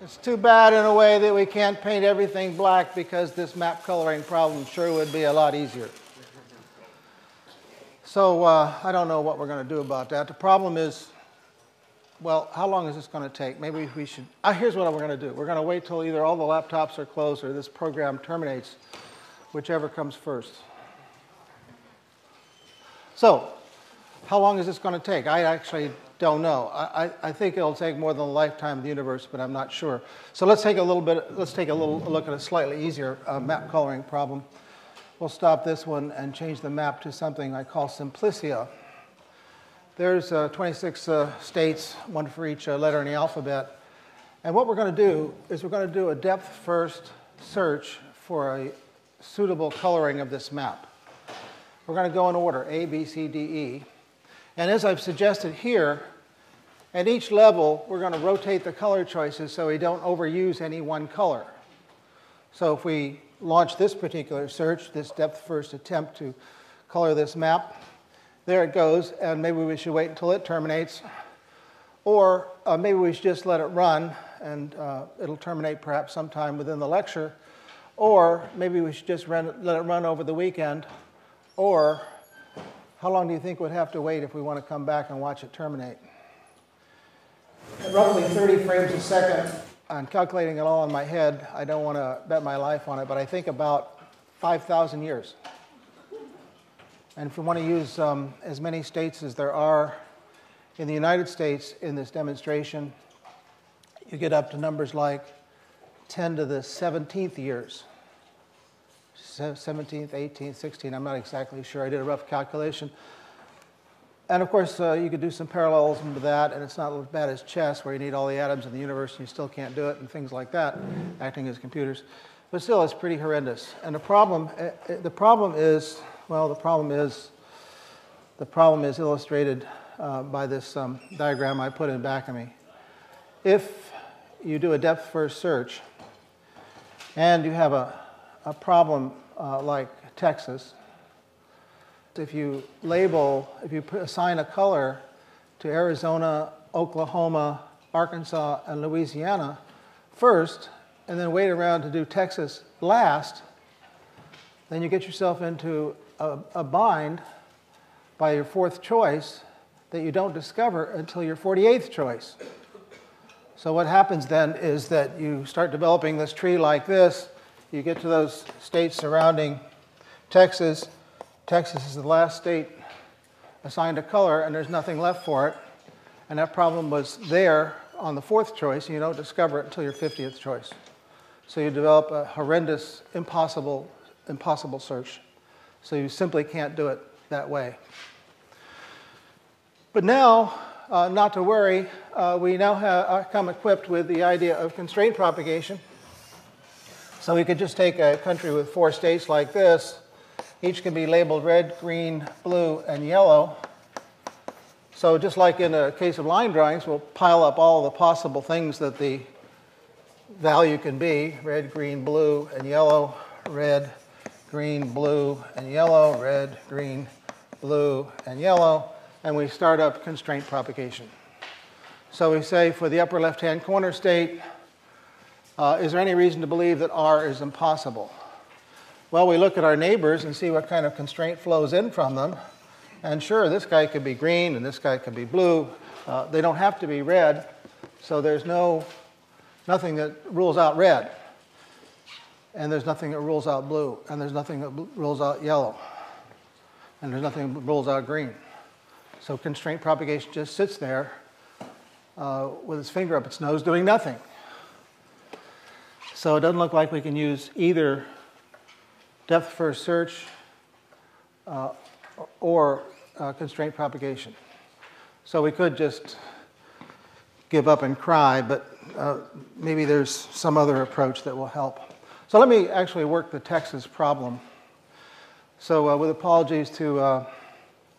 It's too bad in a way that we can't paint everything black, because this map coloring problem sure would be a lot easier. So I don't know what we're going to do about that. The problem is, well, how long is this going to take? Maybe we should, here's what we're going to do. We're going to wait till either all the laptops are closed or this program terminates, whichever comes first. So how long is this going to take? I actually don't know. I think it'll take more than a lifetime of the universe, but I'm not sure. So let's take a little bit. Let's take a little look at a slightly easier map coloring problem. We'll stop this one and change the map to something I call Simplicia. There's 26 states, one for each letter in the alphabet. And what we're going to do is we're going to do a depth-first search for a suitable coloring of this map. We're going to go in order, A, B, C, D, E. And as I've suggested here, at each level, we're going to rotate the color choices so we don't overuse any one color. So if we launch this particular search, this depth-first attempt to color this map, there it goes, and maybe we should wait until it terminates. Or maybe we should just let it run, and it'll terminate perhaps sometime within the lecture. Or maybe we should just let it run over the weekend. Or how long do you think we'd have to wait if we want to come back and watch it terminate? At roughly 30 frames a second, I'm calculating it all in my head. I don't want to bet my life on it, but I think about 5,000 years. And if we want to use as many states as there are in the United States in this demonstration, you get up to numbers like 10 to the 17th years. 17th, 18th, 16th, I'm not exactly sure. I did a rough calculation. And of course, you could do some parallelism to that, and it's not as bad as chess, where you need all the atoms in the universe and you still can't do it, and things like that, acting as computers. But still, it's pretty horrendous. And the problem is illustrated by this diagram I put in back of me. If you do a depth-first search and you have a problem like Texas, if you assign a color to Arizona, Oklahoma, Arkansas, and Louisiana first, and then wait around to do Texas last, then you get yourself into a bind by your fourth choice that you don't discover until your 48th choice. So what happens then is that you start developing this tree like this. You get to those states surrounding Texas. Texas is the last state assigned a color, and there's nothing left for it. And that problem was there on the fourth choice, and you don't discover it until your 50th choice. So you develop a horrendous, impossible search. So you simply can't do it that way. But now, not to worry, we now have come equipped with the idea of constraint propagation. So we could just take a country with four states like this. Each can be labeled red, green, blue, and yellow. So just like in a case of line drawings, we'll pile up all the possible things that the value can be. Red, green, blue, and yellow. Red, green, blue, and yellow. Red, green, blue, and yellow. And we start up constraint propagation. So we say for the upper left-hand corner state, is there any reason to believe that R is impossible? Well, we look at our neighbors and see what kind of constraint flows in from them. And sure, this guy could be green and this guy could be blue. They don't have to be red, so there's nothing that rules out red. And there's nothing that rules out blue. And there's nothing that rules out yellow. And there's nothing that rules out green. So constraint propagation just sits there with its finger up its nose doing nothing. So it doesn't look like we can use either depth-first search or constraint propagation. So we could just give up and cry, but maybe there's some other approach that will help. So let me actually work the Texas problem. So with apologies to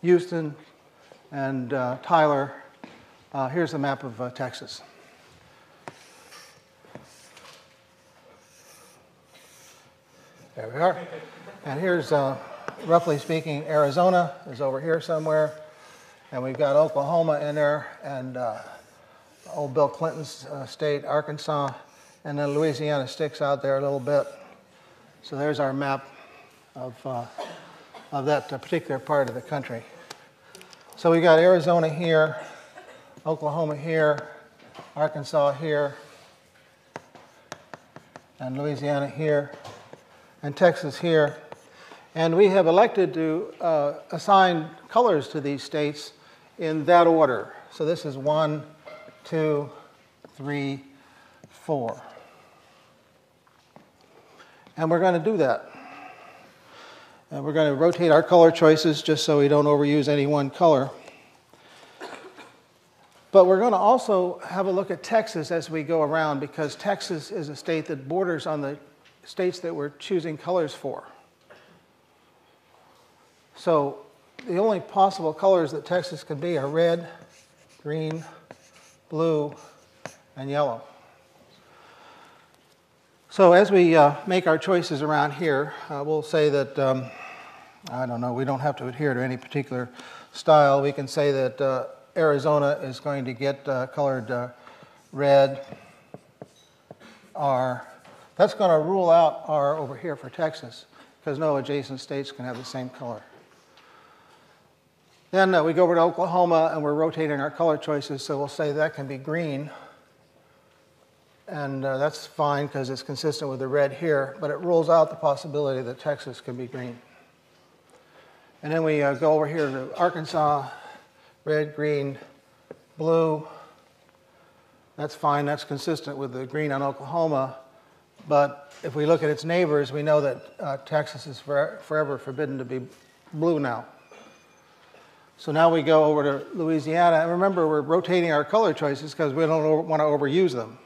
Houston and Tyler, here's a map of Texas. There we are. And here's, roughly speaking, Arizona is over here somewhere. And we've got Oklahoma in there and old Bill Clinton's state, Arkansas. And then Louisiana sticks out there a little bit. So there's our map of that particular part of the country. So we got Arizona here, Oklahoma here, Arkansas here, and Louisiana here, and Texas here. And we have elected to assign colors to these states in that order. So this is 1, 2, 3, 4. And we're going to do that. And we're going to rotate our color choices just so we don't overuse any one color. But we're going to also have a look at Texas as we go around, because Texas is a state that borders on the states that we're choosing colors for. So the only possible colors that Texas can be are red, green, blue, and yellow. So as we make our choices around here, we'll say that, I don't know, we don't have to adhere to any particular style. We can say that Arizona is going to get colored red, R. That's going to rule out R over here for Texas, because no adjacent states can have the same color. Then we go over to Oklahoma, and we're rotating our color choices, so we'll say that can be green. And that's fine, because it's consistent with the red here, but it rules out the possibility that Texas can be green. And then we go over here to Arkansas, red, green, blue. That's fine. That's consistent with the green on Oklahoma. But if we look at its neighbors, we know that Texas is forever forbidden to be blue now. So now we go over to Louisiana. And remember, we're rotating our color choices because we don't want to overuse them.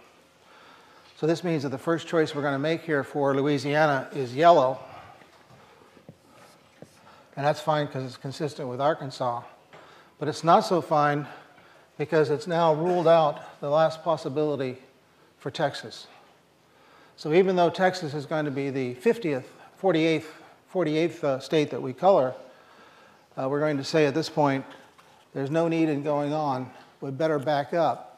So this means that the first choice we're going to make here for Louisiana is yellow. And that's fine because it's consistent with Arkansas. But it's not so fine because it's now ruled out the last possibility for Texas. So even though Texas is going to be the 48th state that we color, we're going to say at this point, there's no need in going on. We'd better back up,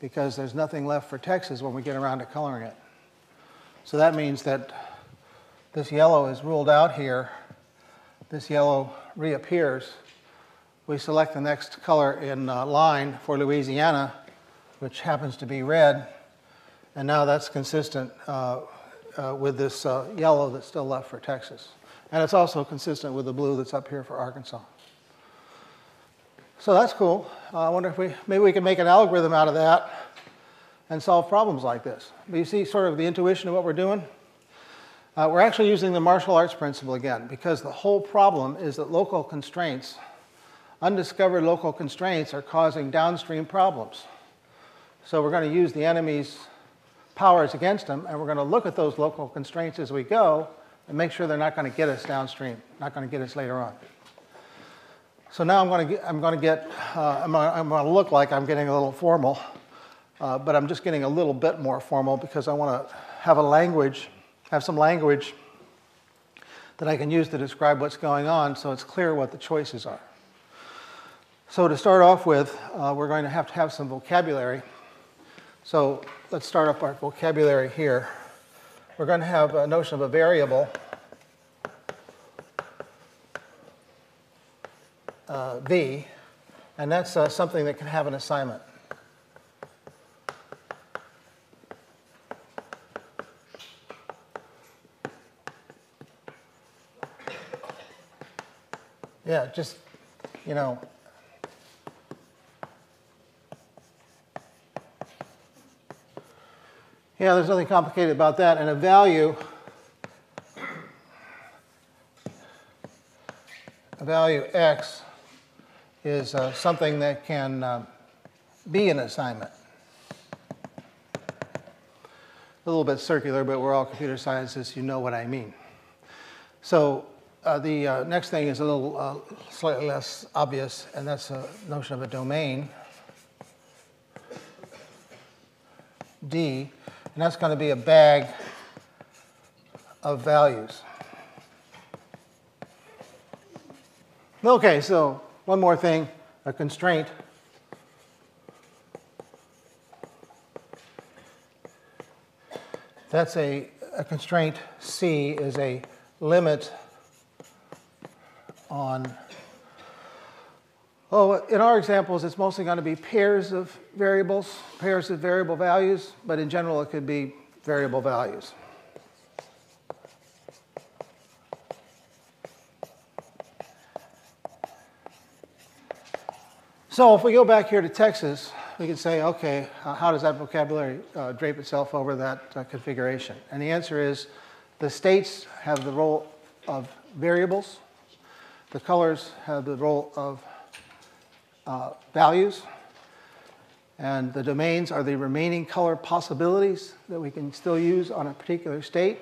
because there's nothing left for Texas when we get around to coloring it. So that means that this yellow is ruled out here. This yellow reappears. We select the next color in line for Louisiana, which happens to be red. And now that's consistent with this yellow that's still left for Texas. And it's also consistent with the blue that's up here for Arkansas. So that's cool. I wonder if maybe we can make an algorithm out of that and solve problems like this. But you see sort of the intuition of what we're doing? We're actually using the martial arts principle again, because the whole problem is that local constraints, undiscovered local constraints, are causing downstream problems. So we're going to use the enemy's powers against them, and we're going to look at those local constraints as we go and make sure they're not going to get us downstream, not going to get us later on. So now I'm going to look like I'm getting a little formal, but I'm just getting a little bit more formal because I want to have some language that I can use to describe what's going on, so it's clear what the choices are. So to start off with, we're going to have some vocabulary. So let's start up our vocabulary here. We're going to have a notion of a variable. V, and that's something that can have an assignment. Yeah, just, you know, yeah, there's nothing complicated about that. And a value, x, is something that can be an assignment. A little bit circular, but we're all computer scientists. You know what I mean. So the next thing is a little slightly less obvious, and that's the notion of a domain, D, and that's going to be a bag of values. OK, so one more thing, a constraint. That's a constraint. C is a limit on, oh, in our examples, it's mostly going to be pairs of variables, pairs of variable values, but in general, it could be variable values. So if we go back here to Texas, we can say, okay, how does that vocabulary drape itself over that configuration? And the answer is the states have the role of variables. The colors have the role of values. And the domains are the remaining color possibilities that we can still use on a particular state.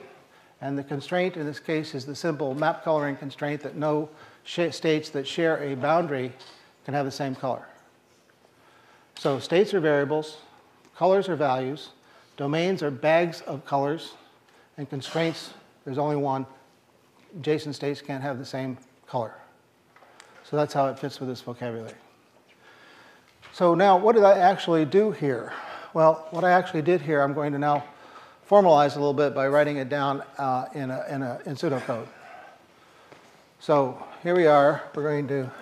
And the constraint in this case is the simple map coloring constraint that no states that share a boundary can have the same color. So states are variables, colors are values, domains are bags of colors, and constraints, there's only one. Adjacent states can't have the same color. So that's how it fits with this vocabulary. So now, what did I actually do here? Well, what I actually did here, I'm going to now formalize a little bit by writing it down in pseudocode. So here we are. We're going to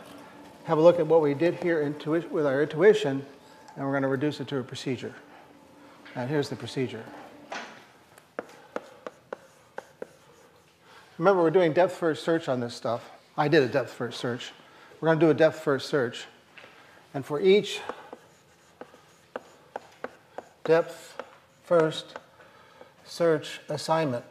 have a look at what we did here with our intuition, and we're going to reduce it to a procedure. And here's the procedure. Remember, we're doing depth-first search on this stuff. I did a depth-first search. We're going to do a depth-first search. And for each depth-first search assignment,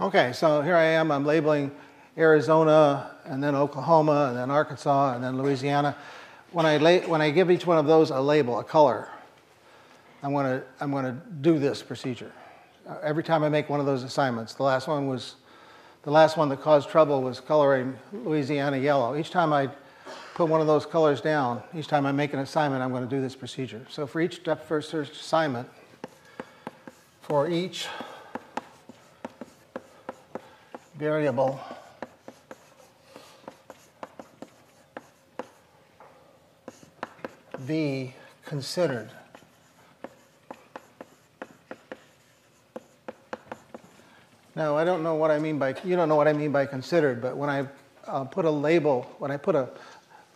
okay, so here I am, I'm labeling Arizona, and then Oklahoma, and then Arkansas, and then Louisiana. When I give each one of those a label, a color, I'm going to do this procedure. Every time I make one of those assignments, the last one that caused trouble was coloring Louisiana yellow. Each time I put one of those colors down, each time I make an assignment, I'm going to do this procedure. So for each depth-first search assignment, for each variable v considered, now I don't know what I mean by, you don't know what I mean by considered, but when I put a label, when I put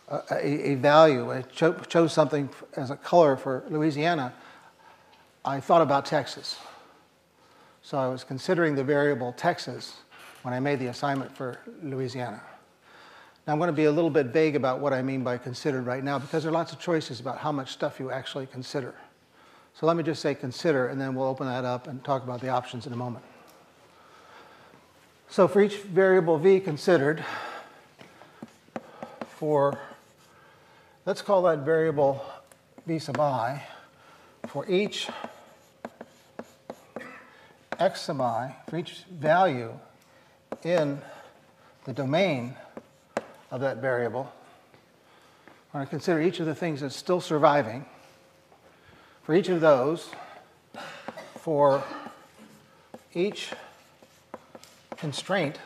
a value, I chose something as a color for Louisiana, I thought about Texas. So I was considering the variable Texas when I made the assignment for Louisiana. Now, I'm going to be a little bit vague about what I mean by considered right now, because there are lots of choices about how much stuff you actually consider. So let me just say consider, and then we'll open that up and talk about the options in a moment. So for each variable v considered, for, let's call that variable v sub I, for each x sub I, for each value in the domain of that variable, I'm going to consider each of the things that's still surviving. For each of those, for each constraint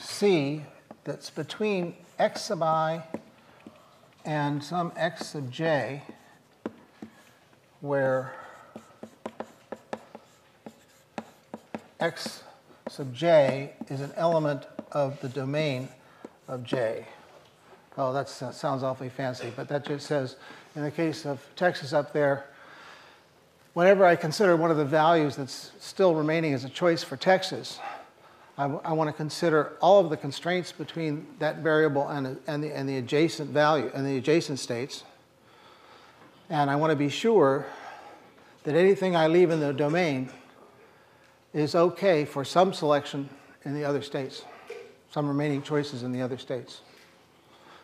C that's between x sub I and some x sub j, where x sub j is an element of the domain of j. Oh, that sounds awfully fancy, but that just says, in the case of Texas up there, whenever I consider one of the values that's still remaining as a choice for Texas, I want to consider all of the constraints between that variable and the adjacent value and the adjacent states. And I want to be sure that anything I leave in the domain is okay for some selection in the other states, some remaining choices in the other states.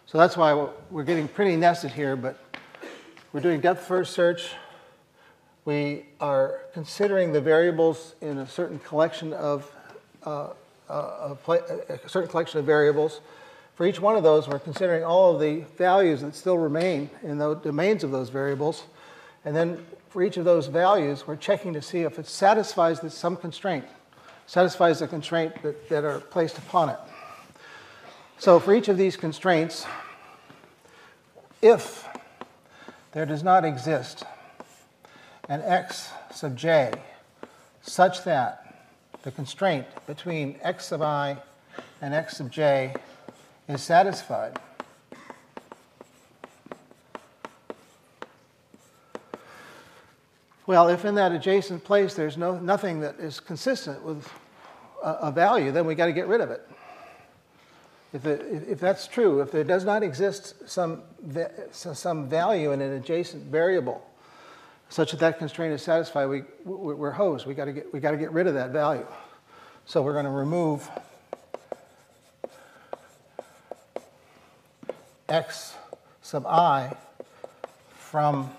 So that's why we're getting pretty nested here, but we're doing depth-first search. We are considering the variables in a certain collection of variables. For each one of those, we're considering all of the values that still remain in the domains of those variables, and then for each of those values, we're checking to see if it satisfies some constraint, satisfies the constraint that are placed upon it. So for each of these constraints, if there does not exist an x sub j such that the constraint between x sub I and x sub j is satisfied, well, if in that adjacent place there's nothing that is consistent with a value, then we've got to get rid of it. If that's true, if there does not exist some value in an adjacent variable such that that constraint is satisfied, we're hosed. We've got to get rid of that value. So we're going to remove x sub I from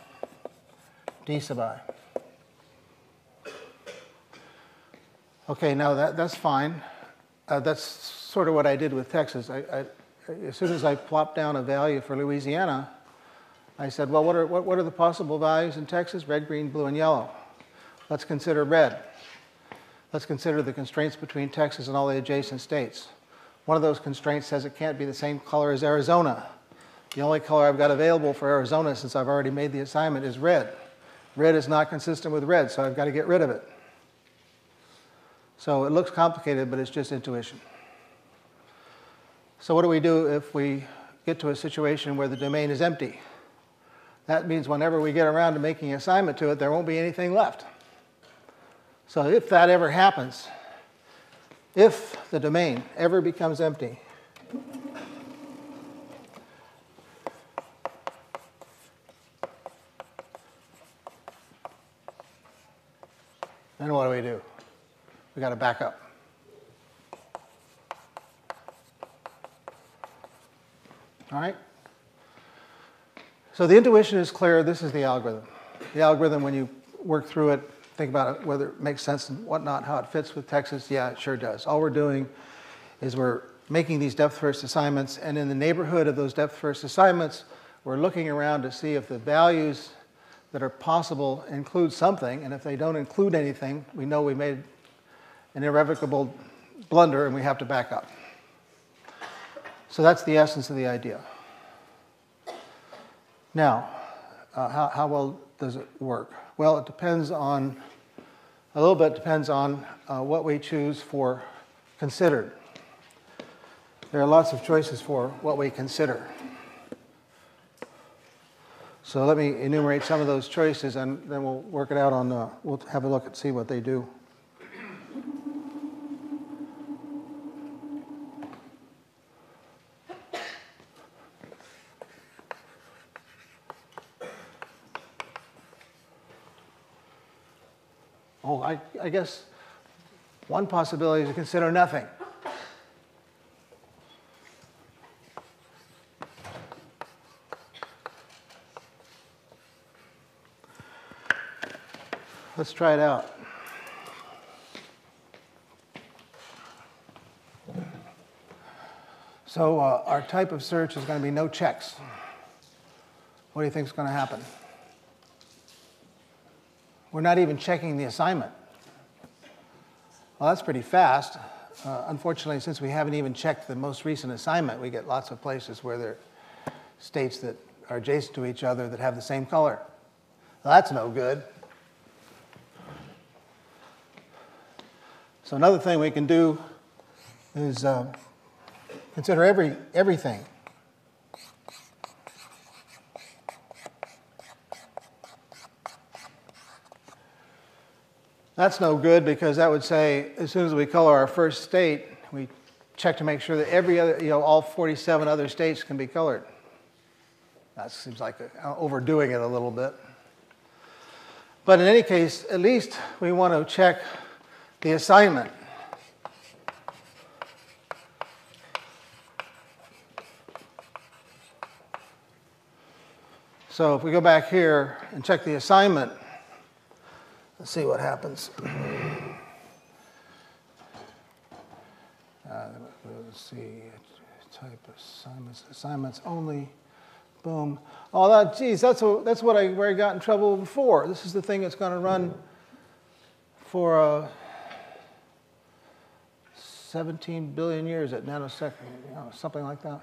d sub I. Okay, now that's fine. That's sort of what I did with Texas. As soon as I plopped down a value for Louisiana, I said, well, what are the possible values in Texas? Red, green, blue, and yellow. Let's consider red. Let's consider the constraints between Texas and all the adjacent states. One of those constraints says it can't be the same color as Arizona. The only color I've got available for Arizona, since I've already made the assignment, is red. Red is not consistent with red, so I've got to get rid of it. So it looks complicated, but it's just intuition. So what do we do if we get to a situation where the domain is empty? That means whenever we get around to making an assignment to it, there won't be anything left. So if that ever happens, if the domain ever becomes empty, then what do? We've got to back up. All right? So the intuition is clear. This is the algorithm. The algorithm, when you work through it, think about it, whether it makes sense and whatnot, how it fits with Texas. Yeah, it sure does. All we're doing is we're making these depth-first assignments, and in the neighborhood of those depth-first assignments, we're looking around to see if the values that are possible include something, and if they don't include anything, we know we made an irrevocable blunder and we have to back up. So that's the essence of the idea. Now, how well does it work? Well, it depends on, a little bit depends on what we choose for considered. There are lots of choices for what we consider. So let me enumerate some of those choices and then we'll work it out on, we'll have a look and see what they do. I guess one possibility is to consider nothing. Let's try it out. So our type of search is going to be no checks. What do you think is going to happen? We're not even checking the assignment. Well, that's pretty fast. Unfortunately, since we haven't even checked the most recent assignment, we get lots of places where there are states that are adjacent to each other that have the same color. Well, that's no good. So another thing we can do is consider everything. That's no good because that would say as soon as we color our first state, we check to make sure that every other, all 47 other states can be colored. That seems like overdoing it a little bit. But in any case, at least we want to check the assignment. So if we go back here and check the assignment, let's see what happens. Let's see, type assignments only, boom. Oh, that, geez, that's where I got in trouble before. This is the thing that's going to run for 17 billion years at nanosecond, you know, something like that.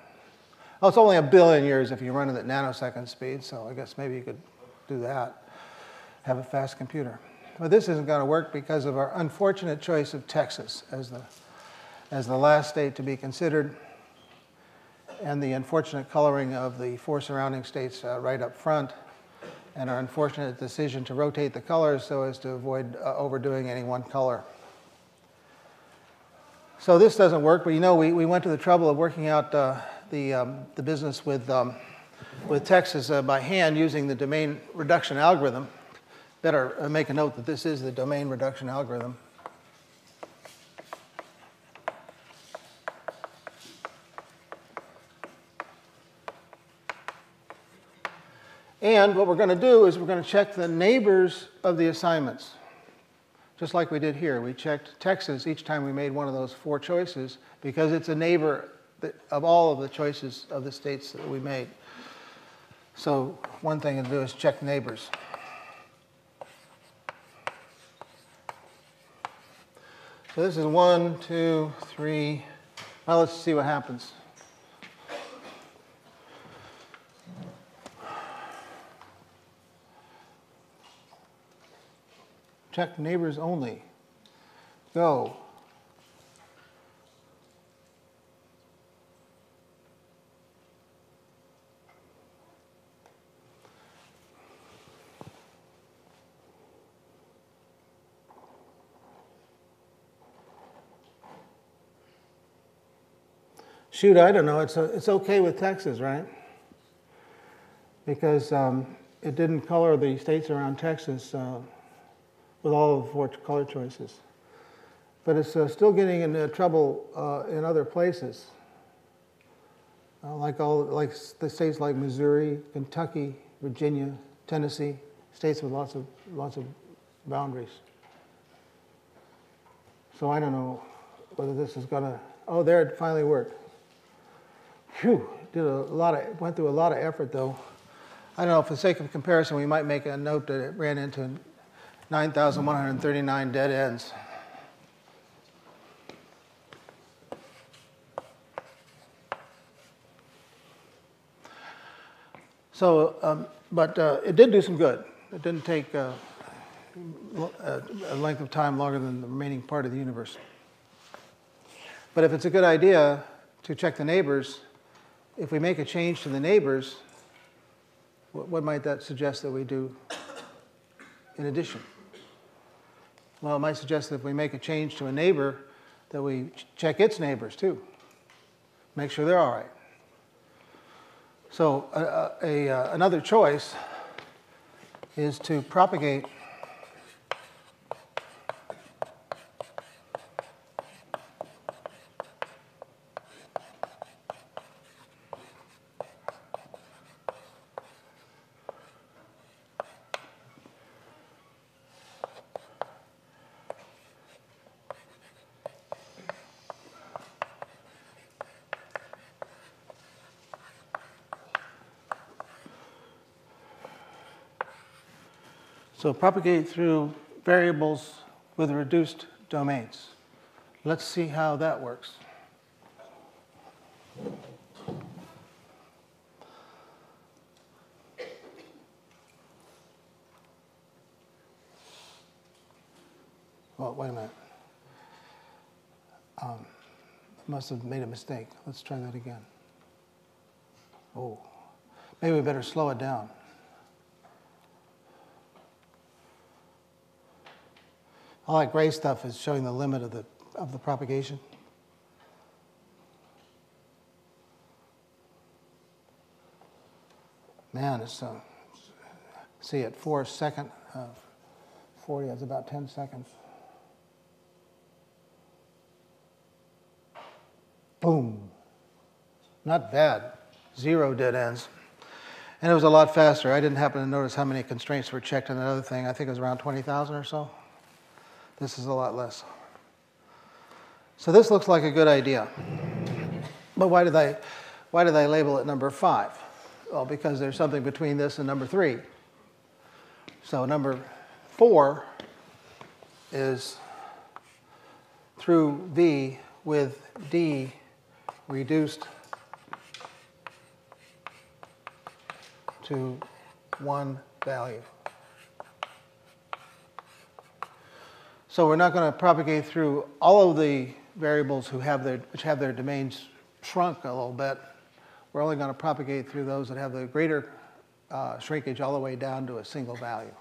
Oh, it's only a billion years if you run it at nanosecond speed, so I guess maybe you could do that, have a fast computer. But this isn't going to work because of our unfortunate choice of Texas as the last state to be considered, and the unfortunate coloring of the four surrounding states right up front, and our unfortunate decision to rotate the colors so as to avoid overdoing any one color. So this doesn't work, but you know, we went to the trouble of working out the business with Texas by hand using the domain reduction algorithm. Better make a note that this is the domain reduction algorithm. And what we're going to do is we're going to check the neighbors of the assignments, just like we did here. We checked Texas each time we made one of those four choices because it's a neighbor of all of the choices of the states that we made. So one thing to do is check neighbors. So this is 1, 2, 3. Now let's see what happens. Check neighbors only. Go. Shoot, I don't know. It's okay with Texas, right? Because it didn't color the states around Texas with all of the four color choices. But it's still getting into trouble in other places, like the states like Missouri, Kentucky, Virginia, Tennessee, states with lots of boundaries. So I don't know whether this is gonna. Oh, there it finally worked. Phew, went through a lot of effort though. I don't know, for the sake of comparison, we might make a note that it ran into 9,139 dead ends. So, but it did do some good. It didn't take a length of time longer than the remaining part of the universe. But if it's a good idea to check the neighbors, if we make a change to the neighbors, what might that suggest that we do in addition? Well, it might suggest that if we make a change to a neighbor, that we check its neighbors too. Make sure they're all right. So another choice is to propagate through variables with reduced domains. Let's see how that works. Well, wait a minute. Must have made a mistake. Let's try that again. Oh, maybe we better slow it down. All that gray stuff is showing the limit of the propagation. Man, it's see at 4 second 40, that's about 10 seconds. Boom. Not bad. 0 dead ends. And it was a lot faster. I didn't happen to notice how many constraints were checked on another thing. I think it was around 20,000 or so. This is a lot less. So this looks like a good idea. But why did I label it number 5? Well, because there's something between this and number 3. So number 4 is through V with D reduced to one value. So we're not going to propagate through all of the variables which have their domains shrunk a little bit. We're only going to propagate through those that have the greater shrinkage all the way down to a single value.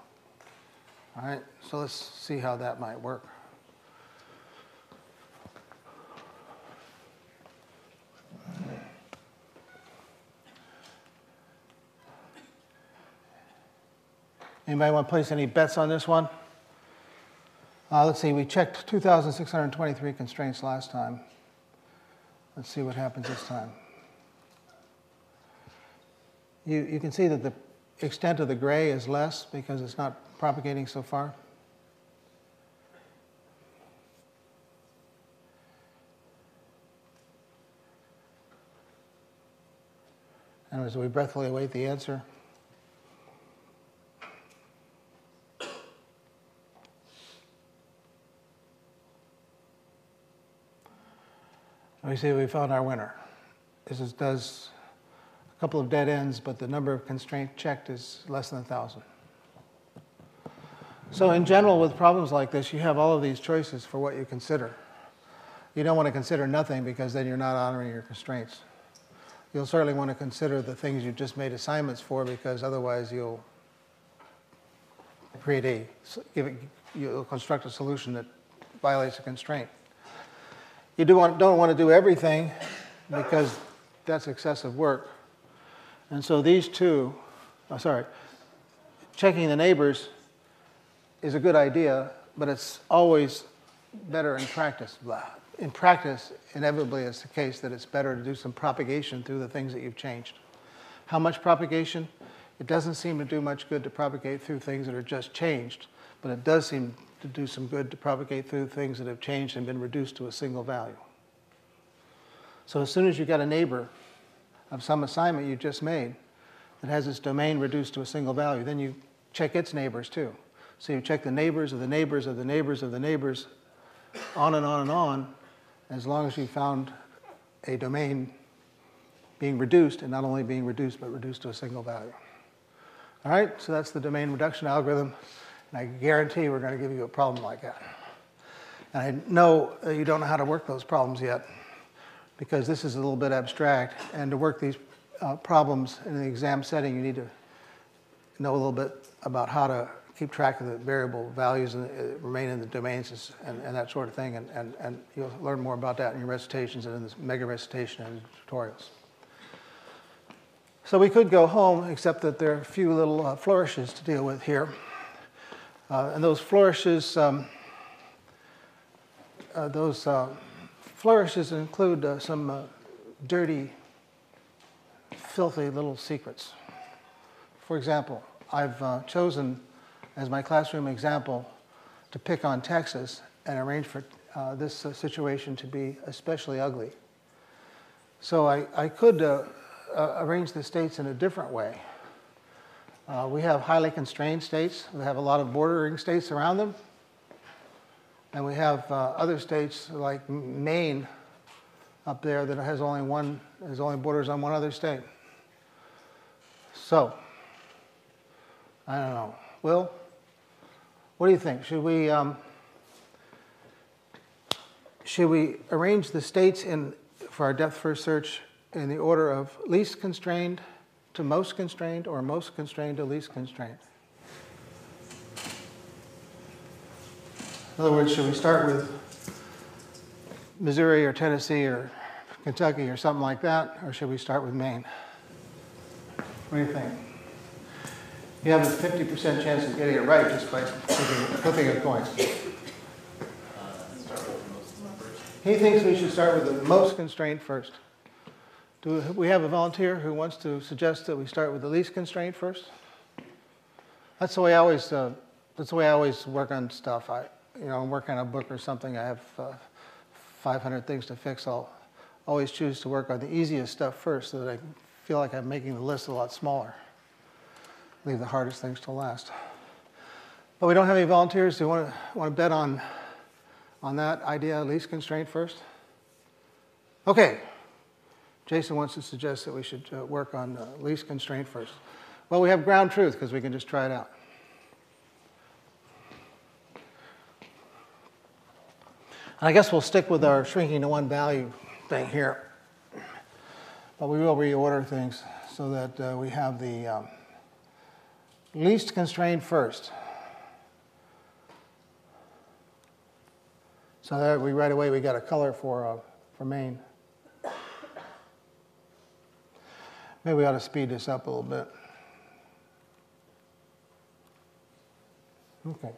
All right, so let's see how that might work. Anybody want to place any bets on this one? Let's see, we checked 2,623 constraints last time. Let's see what happens this time. You can see that the extent of the gray is less because it's not propagating so far. And as we breathlessly await the answer. We see we found our winner. This does a couple of dead ends, but the number of constraints checked is less than 1,000. So in general, with problems like this, you have all of these choices for what you consider. You don't want to consider nothing because then you're not honoring your constraints. You'll certainly want to consider the things you've just made assignments for because otherwise you'll you'll construct a solution that violates a constraint. You don't want to do everything because that's excessive work. And so these two, checking the neighbors is a good idea, but it's always better in practice. In practice, inevitably it's the case that it's better to do some propagation through the things that you've changed. How much propagation? It doesn't seem to do much good to propagate through things that are just changed, but it does seem to do some good to propagate through things that have changed and been reduced to a single value. So as soon as you've got a neighbor of some assignment you just made that has its domain reduced to a single value, then you check its neighbors too. So you check the neighbors of the neighbors of the neighbors of the neighbors, on and on and on, as long as you found a domain being reduced, and not only being reduced, but reduced to a single value. All right, so that's the domain reduction algorithm. And I guarantee we're going to give you a problem like that. And I know that you don't know how to work those problems yet because this is a little bit abstract. And to work these problems in an exam setting, you need to know a little bit about how to keep track of the variable values and remain in the domains and that sort of thing. And you'll learn more about that in your recitations and in this mega recitation and tutorials. So we could go home, except that there are a few little flourishes to deal with here. And those flourishes, include some dirty, filthy little secrets. For example, I've chosen as my classroom example to pick on Texas and arrange for this situation to be especially ugly. So I could arrange the states in a different way. We have highly constrained states. We have a lot of bordering states around them. And we have other states like Maine up there that has only borders on one other state. So, I don't know. Will, what do you think? Should we arrange the states for our depth first search in the order of least constrained to most constrained, or most constrained to least constrained? In other words, should we start with Missouri or Tennessee or Kentucky or something like that, or should we start with Maine? What do you think? You have a 50% chance of getting it right just by flipping a coin. He thinks we should start with the most constrained first. Do we have a volunteer who wants to suggest that we start with the least constraint first? That's the way I always. That's the way I always work on stuff. I'm working on a book or something. I have 500 things to fix. I'll always choose to work on the easiest stuff first, so that I feel like I'm making the list a lot smaller. Leave the hardest things to last. But we don't have any volunteers who want to bet on that idea, least constraint first. Okay, Jason wants to suggest that we should work on least constraint first. Well, we have ground truth because we can just try it out. And I guess we'll stick with our shrinking to one value thing here. But we will reorder things so that we have the least constraint first. So that we right away we got a color for main. Maybe we ought to speed this up a little bit. Okay.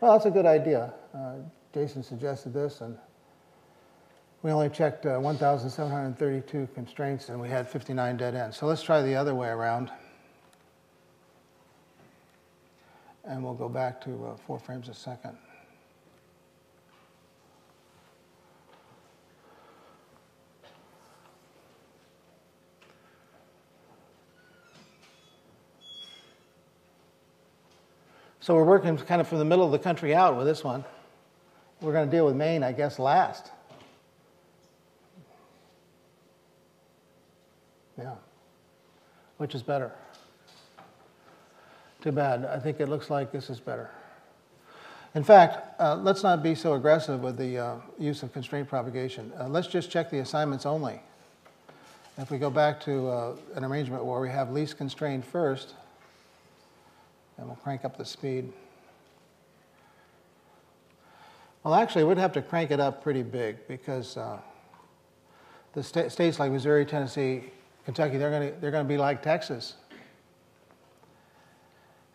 Well, that's a good idea. Jason suggested this, and we only checked 1,732 constraints, and we had 59 dead ends. So let's try the other way around. And we'll go back to 4 frames a second. So we're working kind of from the middle of the country out with this one. We're going to deal with Maine, I guess, last. Yeah. Which is better? Too bad. I think it looks like this is better. In fact, let's not be so aggressive with the use of constraint propagation. Let's just check the assignments only. If we go back to an arrangement where we have least constrained first, and we'll crank up the speed. Well, actually, we'd have to crank it up pretty big because the states like Missouri, Tennessee, Kentucky, they're going to be like Texas.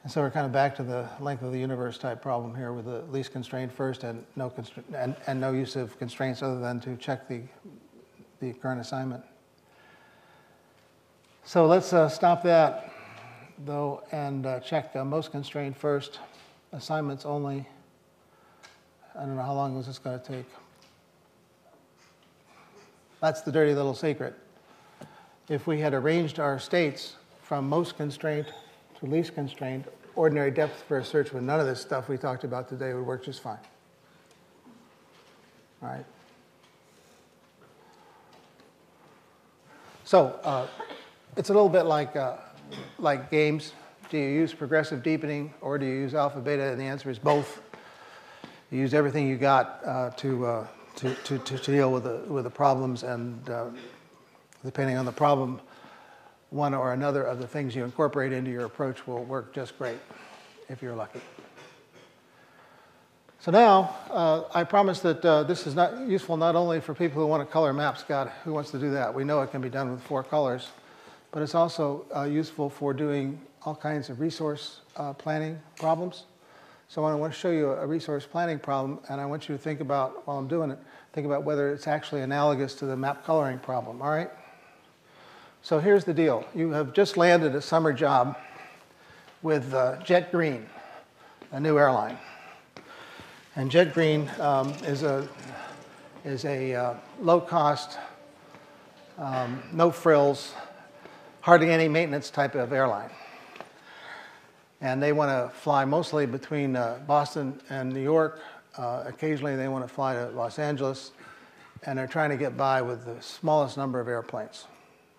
And so we're kind of back to the length of the universe type problem here with the least constraint first and no use of constraints other than to check the current assignment. So let's stop that, though, and check the most constrained first, assignments only. I don't know how long was this going to take. That's the dirty little secret. If we had arranged our states from most constraint to least constraint, ordinary depth first search with none of this stuff we talked about today would work just fine. All right. So it's a little bit like games. Do you use progressive deepening or do you use alpha beta? And the answer is both. You use everything you got to deal with the problems, and depending on the problem, one or another of the things you incorporate into your approach will work just great, if you're lucky. So now, I promise that this is not useful not only for people who want to color maps. God, who wants to do that? We know it can be done with 4 colors, but it's also useful for doing all kinds of resource planning problems. So I want to show you a resource planning problem, and I want you to think about, while I'm doing it, think about whether it's actually analogous to the map coloring problem, all right? So here's the deal. You have just landed a summer job with Jet Green, a new airline. And Jet Green is a low-cost, no-frills, hardly any maintenance type of airline. And they want to fly mostly between Boston and New York. Occasionally, they want to fly to Los Angeles. And they're trying to get by with the smallest number of airplanes.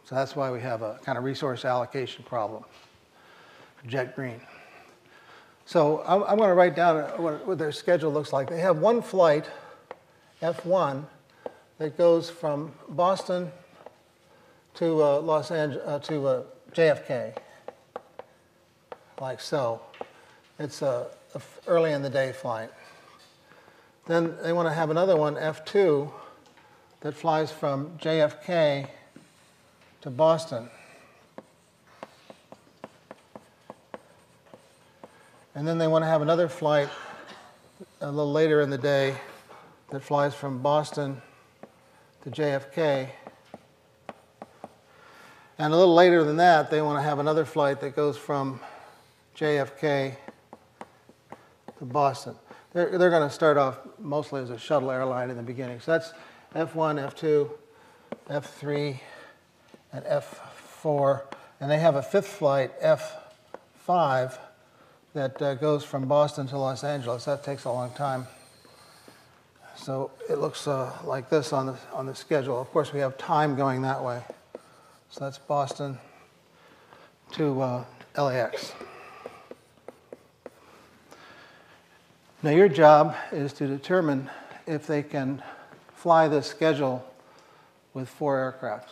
So that's why we have a kind of resource allocation problem for Jet Green. So I'm going to write down what their schedule looks like. They have one flight, F1, that goes from Boston to Los Angeles to JFK. Like so. It's a early in the day flight. Then they want to have another one, F2, that flies from JFK to Boston. And then they want to have another flight a little later in the day that flies from Boston to JFK. And a little later than that, they want to have another flight that goes from JFK to Boston. They're going to start off mostly as a shuttle airline in the beginning. So that's F1, F2, F3, and F4. And they have a fifth flight, F5, that goes from Boston to Los Angeles. That takes a long time. So it looks like this on the schedule. Of course, we have time going that way. So that's Boston to LAX. Now your job is to determine if they can fly this schedule with 4 aircraft.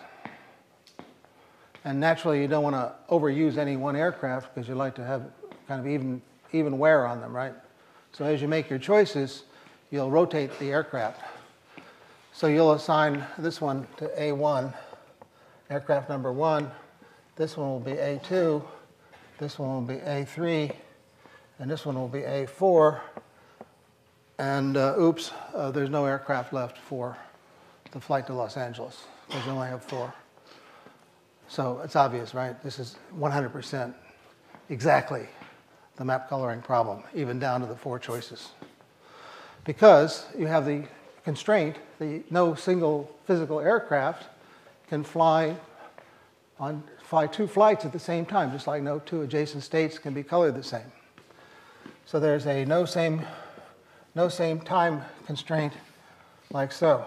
And naturally, you don't want to overuse any one aircraft because you like to have kind of even wear on them, right? So as you make your choices, you'll rotate the aircraft. So you'll assign this one to A1, aircraft number 1. This one will be A2. This one will be A3. And this one will be A4. And oops, there's no aircraft left for the flight to Los Angeles because you only have 4. So it's obvious, right? This is 100% exactly the map coloring problem, even down to the 4 choices. Because you have the constraint that no single physical aircraft can fly 2 flights at the same time, just like no 2 adjacent states can be colored the same. So there's a no same time constraint, like so.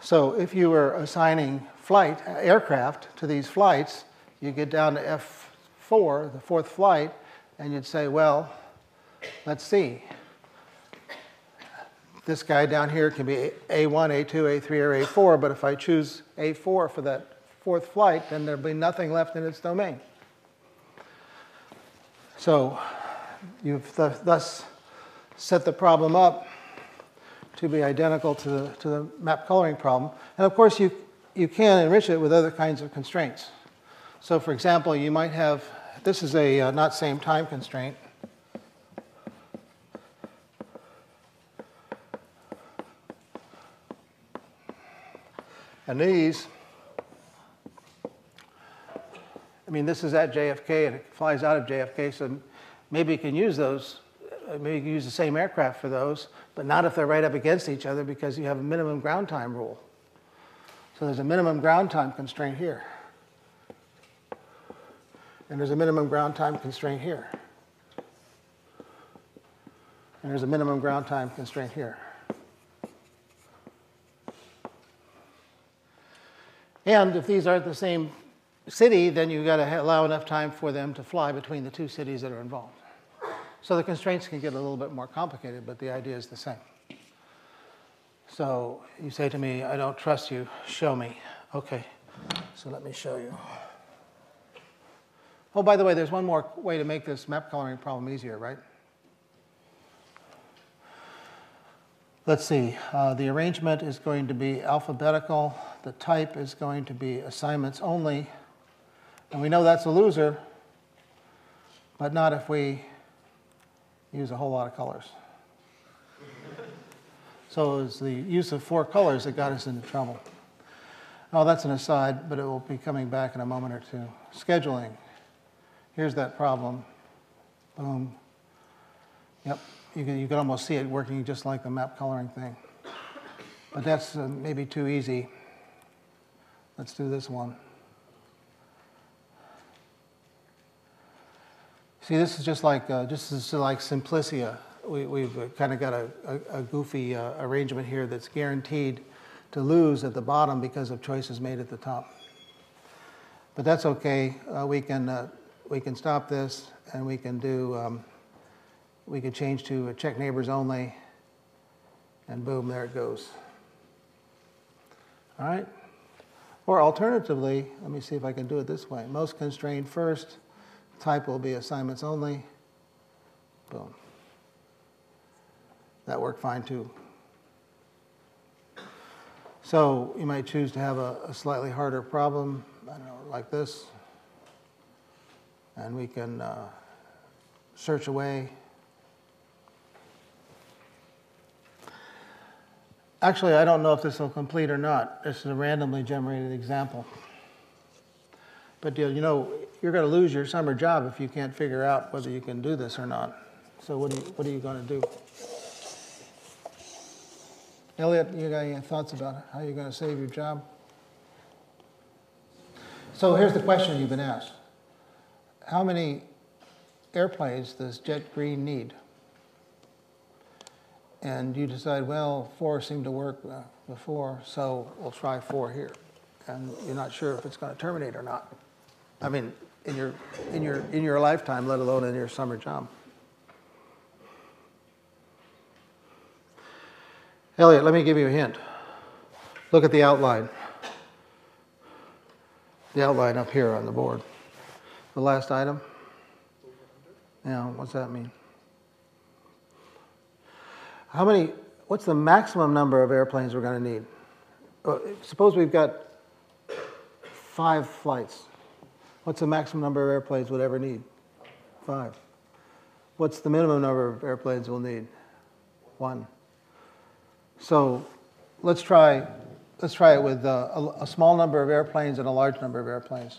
So if you were assigning aircraft to these flights, you get down to F4, the 4th flight, and you'd say, well, let's see. This guy down here can be A1, A2, A3, or A4, but if I choose A4 for that 4th flight, then there'll be nothing left in its domain. So you've thus set the problem up to be identical to the map coloring problem. And of course, you can enrich it with other kinds of constraints. So for example, you might have, this is a not same time constraint. And these, I mean, this is at JFK and it flies out of JFK, so maybe you can use those, maybe you can use the same aircraft for those, but not if they're right up against each other because you have a minimum ground time rule. So there's a minimum ground time constraint here. And there's a minimum ground time constraint here. And there's a minimum ground time constraint here. And if these aren't the same city, then you've got to allow enough time for them to fly between the 2 cities that are involved. So the constraints can get a little bit more complicated, but the idea is the same. So you say to me, I don't trust you, show me. OK, so let me show you. Oh, by the way, there's one more way to make this map coloring problem easier, right? Let's see. The arrangement is going to be alphabetical. The type is going to be assignments only. And we know that's a loser, but not if we use a whole lot of colors. So it was the use of 4 colors that got us into trouble. Oh, that's an aside, but it will be coming back in a moment or two. Scheduling. Here's that problem. Boom. Yep, you can almost see it working just like the map coloring thing. But that's maybe too easy. Let's do this one. See, this is just like Simplicia. We've kind of got a goofy arrangement here that's guaranteed to lose at the bottom because of choices made at the top. But that's okay. We can stop this, and we can do. We can change to check neighbors only, and boom, there it goes. All right. Or alternatively, let me see if I can do it this way. Most constrained first. Type will be assignments only. Boom. That worked fine too. So you might choose to have a slightly harder problem. I don't know, like this. And we can search away. Actually, I don't know if this will complete or not. This is a randomly generated example. But you know, you're going to lose your summer job if you can't figure out whether you can do this or not. So what are you going to do? Elliot, you got any thoughts about how you're going to save your job? So here's the question you've been asked. How many airplanes this jet green need. And you decide, well, four seemed to work before, so we'll try four here. And you're not sure if it's going to terminate or not. I mean, in your lifetime, let alone in your summer job. Elliot, let me give you a hint. Look at the outline. The outline up here on the board. The last item. Yeah, what's that mean? How many, what's the maximum number of airplanes we're going to need? Suppose we've got 5 flights. What's the maximum number of airplanes we'll ever need? 5. What's the minimum number of airplanes we'll need? 1. So let's try it with a small number of airplanes and a large number of airplanes.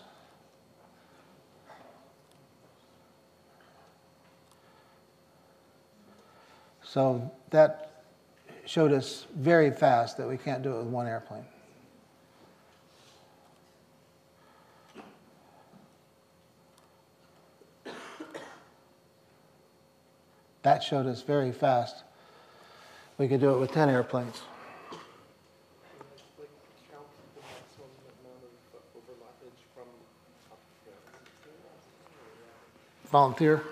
So that showed us very fast that we can't do it with one airplane. That showed us very fast we could do it with 10 airplanes. Volunteer?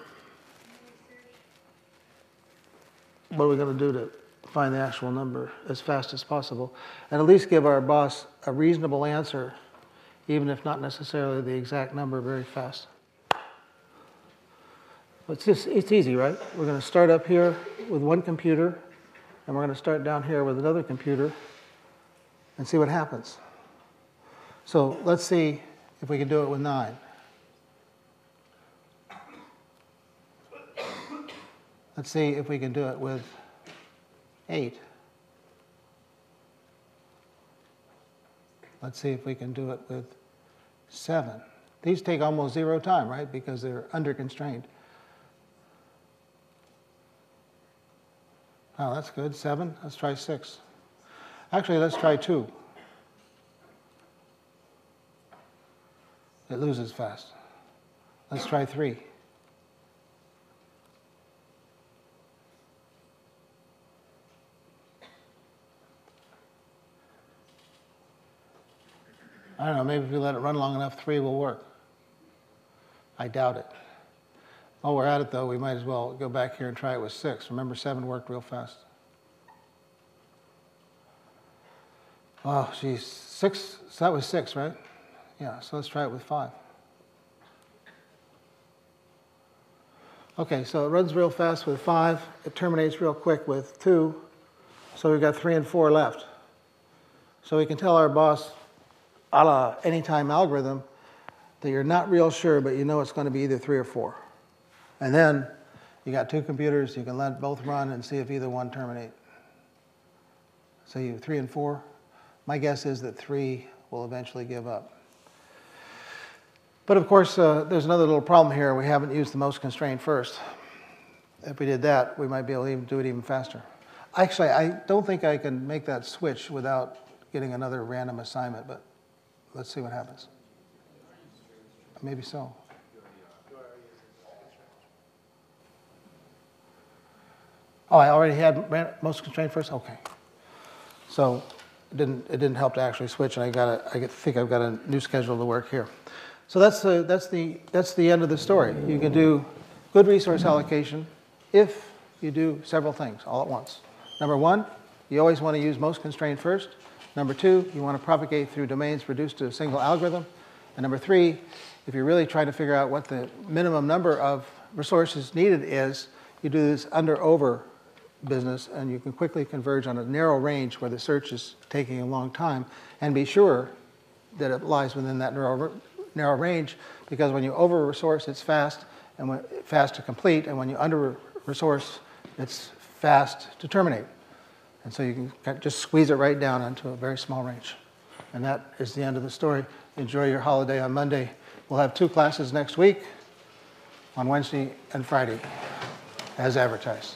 What are we going to do to find the actual number as fast as possible? And at least give our boss a reasonable answer, even if not necessarily the exact number, very fast. It's easy, right? We're going to start up here with one computer, and we're going to start down here with another computer and see what happens. So let's see if we can do it with 9. Let's see if we can do it with 8. Let's see if we can do it with 7. These take almost zero time, right? Because they're under constrained. Oh, that's good. 7. Let's try 6. Actually, let's try 2. It loses fast. Let's try 3. I don't know, maybe if we let it run long enough, 3 will work. I doubt it. While we're at it, though, we might as well go back here and try it with 6. Remember, 7 worked real fast. Oh, geez, 6, so that was 6, right? Yeah, so let's try it with 5. Okay, so it runs real fast with 5. It terminates real quick with 2. So we've got 3 and 4 left. So we can tell our boss, a la anytime algorithm, that you're not real sure, but you know it's going to be either 3 or 4. And then you got 2 computers, you can let both run and see if either one terminate. So you have 3 and 4. My guess is that 3 will eventually give up. But of course, there's another little problem here. We haven't used the most constraint first. If we did that, we might be able to do it even faster. Actually, I don't think I can make that switch without getting another random assignment, but let's see what happens. Maybe so. Oh, I already had most constraint first? Okay. So it didn't help to actually switch, and I think I've got a new schedule to work here. So that's the end of the story. You can do good resource allocation if you do several things all at once. Number one, you always want to use most constraint first. Number two, you want to propagate through domains reduced to a single algorithm. And number three, if you're really trying to figure out what the minimum number of resources needed is, you do this under-over business, and you can quickly converge on a narrow range where the search is taking a long time, and be sure that it lies within that narrow range, because when you over-resource, it's fast, and fast to complete, and when you under-resource, it's fast to terminate. And so you can just squeeze it right down into a very small range. And that is the end of the story. Enjoy your holiday on Monday. We'll have 2 classes next week on Wednesday and Friday, as advertised.